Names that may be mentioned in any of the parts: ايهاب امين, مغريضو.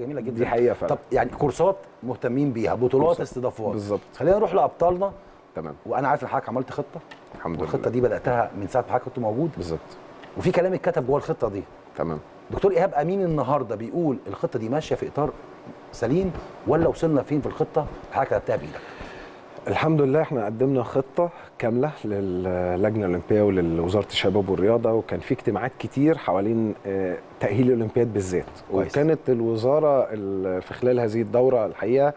جميله جدا، دي حقيقه فعلا. طب يعني كورسات مهتمين بيها، بطولات، استضافات، بالظبط. خلينا نروح لابطالنا. تمام. وانا عارف ان حضرتك عملت خطه، الحمد لله، والخطه دي بداتها من ساعه ما حضرتك كنت موجود، بالظبط، وفي كلام اتكتب جوه الخطه دي. تمام. دكتور ايهاب امين النهارده بيقول الخطه دي ماشيه في اطار سليم، ولا وصلنا فين في الخطه حضرتك كتبتها بايدك؟ الحمد لله احنا قدمنا خطه كامله للجنه الاولمبيه ولوزاره الشباب والرياضه، وكان في اجتماعات كتير حوالين تاهيل الاولمبياد بالذات، وكانت الوزاره في خلال هذه الدوره الحقيقه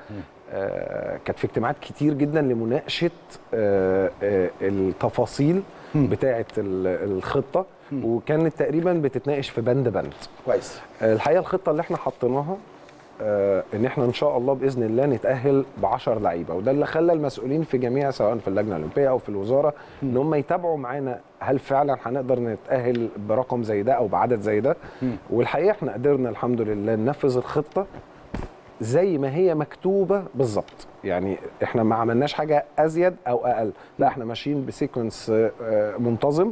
كانت في اجتماعات كتير جدا لمناقشه التفاصيل بتاعه الخطه، وكانت تقريبا بتتناقش في بند بند. كويس. الحقيقه الخطه اللي احنا حطيناها ان احنا ان شاء الله باذن الله نتاهل ب10 لعيبه، وده اللي خلى المسؤولين في جميع، سواء في اللجنه الاولمبيه او في الوزاره، ان هم يتابعوا معانا هل فعلا هنقدر نتاهل برقم زي ده او بعدد زي ده. والحقيقه احنا قدرنا الحمد لله ننفذ الخطه زي ما هي مكتوبه بالظبط، يعني احنا ما عملناش حاجه ازيد او اقل، لا احنا ماشيين بسيكونس منتظم،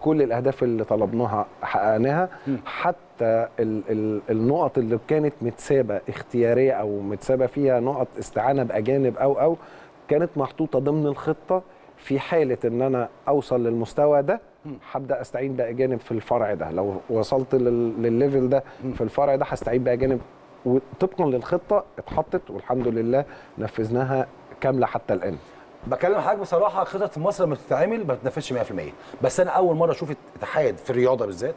كل الاهداف اللي طلبناها حققناها، حتى النقط اللي كانت متسابه اختياريه او متسابه فيها نقط استعانه باجانب او كانت محطوطه ضمن الخطه، في حاله ان انا اوصل للمستوى ده هبدا استعين باجانب في الفرع ده، لو وصلت للليفل ده في الفرع ده هستعين باجانب، وطبقا للخطه اتحطت والحمد لله نفذناها كامله حتى الان. بكلم حضرتك بصراحه، خطط مصر لما بتتعمل ما بتنفذش 100%، بس انا اول مره اشوف اتحاد في الرياضه بالذات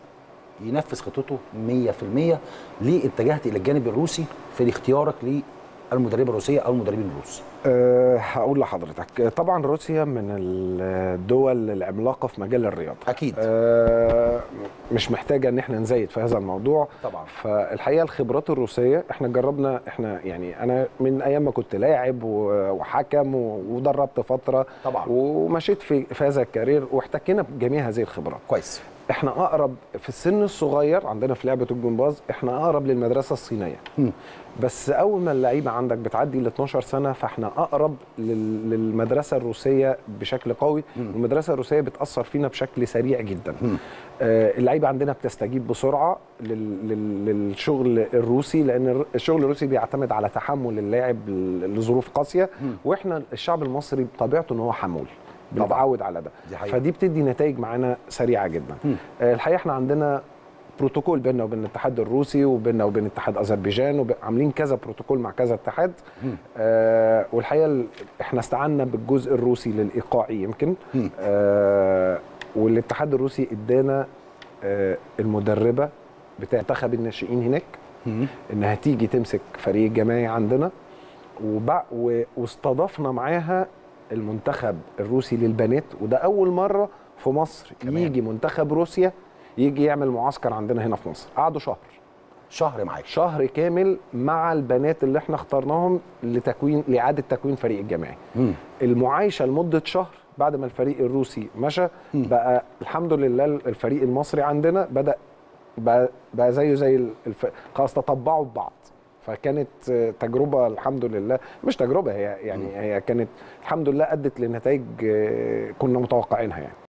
ينفذ خطته 100%. ليه اتجهت الى الجانب الروسي في اختيارك للمدربه الروسيه او المدربين الروس؟ هقول لحضرتك، طبعا روسيا من الدول العملاقه في مجال الرياضه، اكيد مش محتاجه ان احنا نزيد في هذا الموضوع طبعا. فالحقيقه الخبرات الروسيه احنا جربنا، احنا يعني انا من ايام ما كنت لاعب وحكم ودربت فتره طبعا، ومشيت في هذا الكارير واحتكينا بجميع هذه الخبرات. كويس. احنا اقرب في السن الصغير عندنا في لعبه الجمباز، احنا اقرب للمدرسه الصينيه. بس اول ما اللعيبه عندك بتعدي ال 12 سنه فاحنا اقرب للمدرسه الروسيه بشكل قوي، والمدرسه الروسيه بتاثر فينا بشكل سريع جدا. اللعيبه عندنا بتستجيب بسرعه للشغل الروسي، لان الشغل الروسي بيعتمد على تحمل اللاعب لظروف قاسيه، واحنا الشعب المصري بطبيعته ان هو حمول، بنتعود على ده، فدي بتدي نتائج معانا سريعه جدا. الحقيقه احنا عندنا بروتوكول بيننا وبين الاتحاد الروسي وبيننا وبين اتحاد اذربيجان، وعاملين كذا بروتوكول مع كذا اتحاد. والحقيقه احنا استعنا بالجزء الروسي للايقاعي يمكن، والاتحاد الروسي ادانا المدربه بتاع منتخب الناشئين هناك، انها تيجي تمسك فريق جماعي عندنا، واستضافنا معاها المنتخب الروسي للبنات، وده أول مرة في مصر يجي منتخب روسيا يجي يعمل معسكر عندنا هنا في مصر. قعدوا شهر معاك، شهر كامل مع البنات اللي احنا اخترناهم لإعادة تكوين فريق الجماعي. المعايشة لمدة شهر، بعد ما الفريق الروسي مشى بقى الحمد لله الفريق المصري عندنا بدأ بقى زي خلاص تطبعوا ببعض. فكانت تجربه الحمد لله، مش تجربه هي يعني، هي كانت الحمد لله ادت لنتائج كنا متوقعينها يعني.